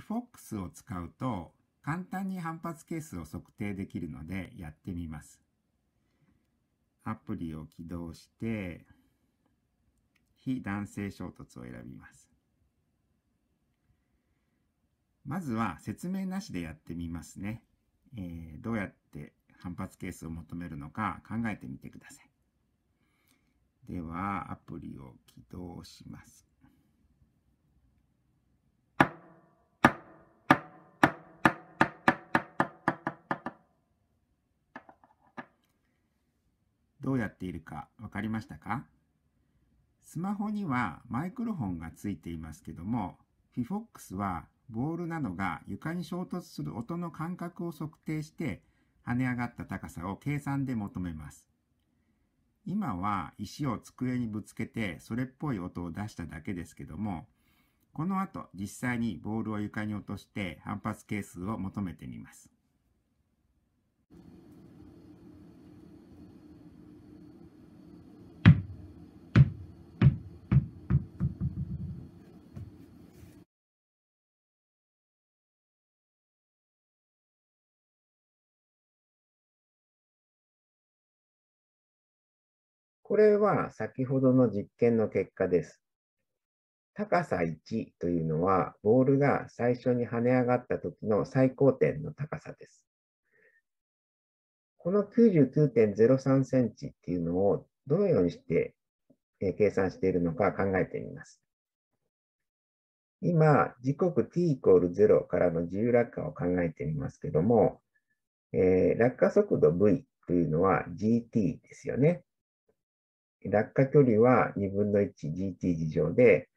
phyphox を使うと簡単に反発係数を測定できるのでやってみます。アプリを起動して非弾性衝突を選びます。まずは説明なしでやってみますね。どうやって反発係数を求めるのか考えてみてください。ではアプリを起動します。どうやっているか分かりましたか？スマホにはマイクロフォンがついていますけども、phyphox はボールなどが床に衝突する音の間隔を測定して跳ね上がった高さを計算で求めます。今は石を机にぶつけてそれっぽい音を出しただけですけども、この後実際にボールを床に落として反発係数を求めてみます。これは先ほどの実験の結果です。高さ1というのは、ボールが最初に跳ね上がった時の最高点の高さです。この 99.03 センチっていうのをどのようにして計算しているのか考えてみます。今、時刻 t=0 からの自由落下を考えてみますけども、落下速度 v というのは gt ですよね。落下距離は2分の 1gt 上で、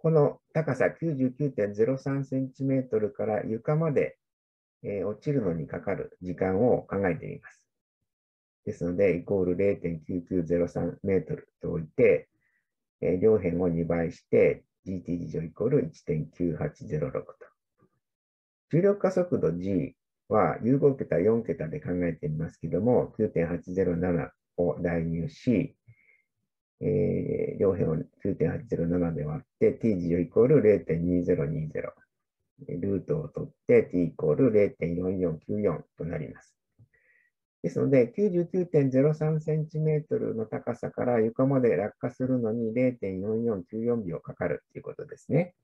この高さ 99.03cm から床まで、落ちるのにかかる時間を考えてみます。ですので、イコール 0.9903m と置いて、両辺を2倍して、gt 上イコール 1.9806 と。重力加速度 g。は、U5 桁、4桁で考えてみますけども、9.807 を代入し、両辺を 9.807 で割って、t0 イコール 0.2020。ルートを取って、t イコール 0.4494 となります。ですので、99.03cm の高さから床まで落下するのに 0.4494 秒かかるということですね。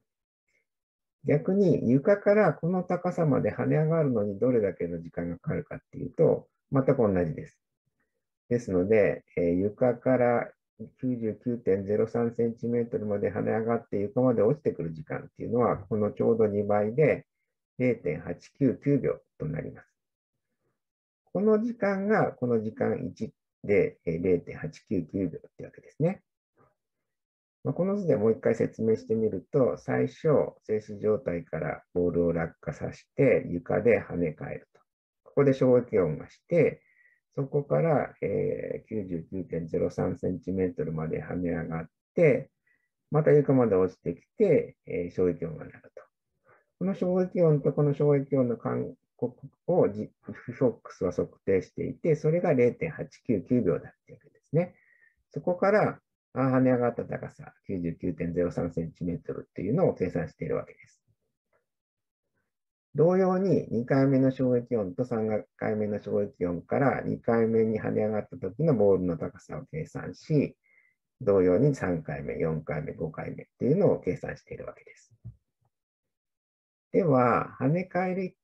逆に床からこの高さまで跳ね上がるのにどれだけの時間がかかるかっていうと、全く同じです。ですので、床から 99.03 センチメートルまで跳ね上がって床まで落ちてくる時間っていうのは、このちょうど2倍で 0.899 秒となります。この時間がこの時間1で 0.899 秒ってわけですね。この図でもう一回説明してみると、最初、静止状態からボールを落下させて、床で跳ね返ると。ここで衝撃音がして、そこから99.03センチメートルまで跳ね上がって、また床まで落ちてきて、衝撃音が鳴ると。この衝撃音とこの衝撃音の間隔をphyphoxは測定していて、それが 0.899 秒だっていうわけですね。そこから、跳ね上がった高さ 99.03cm っていうのを計算しているわけです。同様に2回目の衝撃音と3回目の衝撃音から2回目に跳ね上がった時のボールの高さを計算し、同様に3回目、4回目、5回目っていうのを計算しているわけです。では、跳ね返り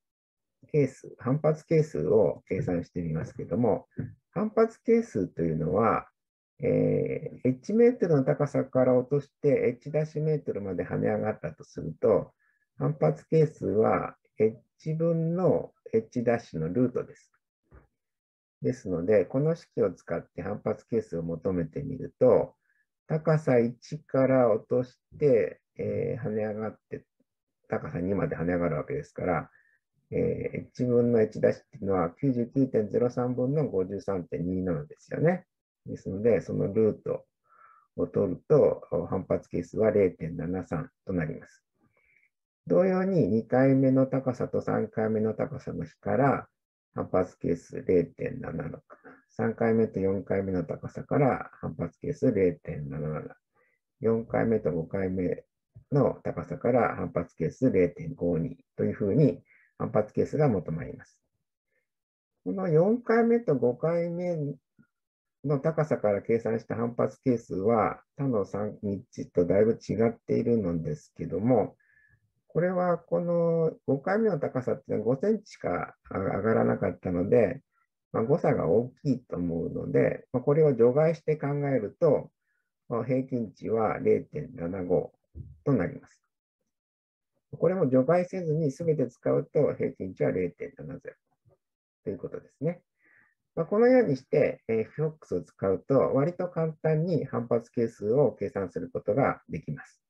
係数、反発係数を計算してみますけども、反発係数というのは、h メートルの高さから落として h' メートルまで跳ね上がったとすると、反発係数は h 分の h' のルートです。ですので、この式を使って反発係数を求めてみると、高さ1から落として、跳ね上がって、高さ2まで跳ね上がるわけですから、h 分の h' っていうのは 99.03 分の 53.27 ですよね。ですので、そのルートを取ると、反発係数は 0.73 となります。同様に2回目の高さと3回目の高さの比から、反発係数 0.76。3回目と4回目の高さから、反発係数 0.77。4回目と5回目の高さから反発係数 0.52 というふうに反発係数が求まります。この4回目と5回目の高さから計算した反発係数は他の3日とだいぶ違っているのですけども、これはこの5回目の高さっていうのは5センチしか上がらなかったので、誤差が大きいと思うので、これを除外して考えると、平均値は 0.75 となります。これも除外せずに全て使うと平均値は 0.70 ということですね。このようにしてphyphoxを使うと割と簡単に反発係数を計算することができます。